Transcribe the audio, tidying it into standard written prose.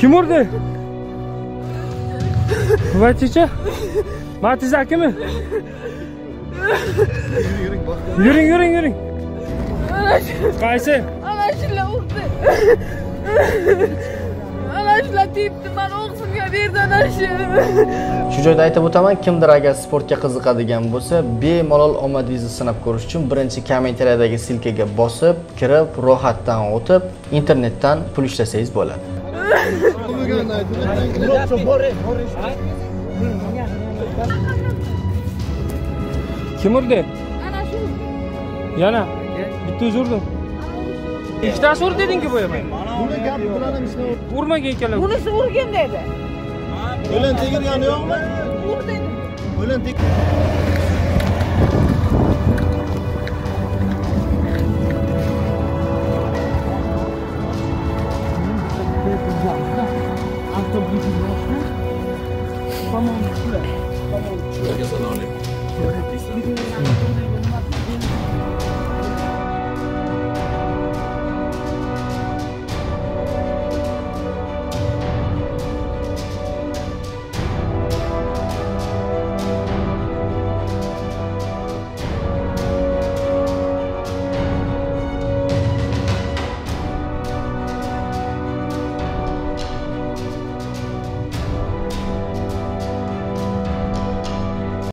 Kim vurdu? Vatice. Matizaki mi? Yürüyün. Kaysi. Anaşla vurdu. Anaşla tepti. Ben oğuzumga berdi anaşı. Şu joyda aytib o'taman, kimdir agar sportga qiziqadigan bo'lsa, bemalol omadingizni sinab ko'rish uchun birinchi kommentariyadagi silkaga bosib, kirib, ro'yxatdan o'tib, internetdan pul ishlasangiz bo'ladi. Kim urdi? Ana shu. Yana. Bitta o'z urdim. İşte vur dedin ki boyamay. Buni gap bilan ishni urmagan ekanlar. Bunisi urgan dedi. O'lan tegirgani yo'qmi? Vur dedim. O'lan tek. Tamam.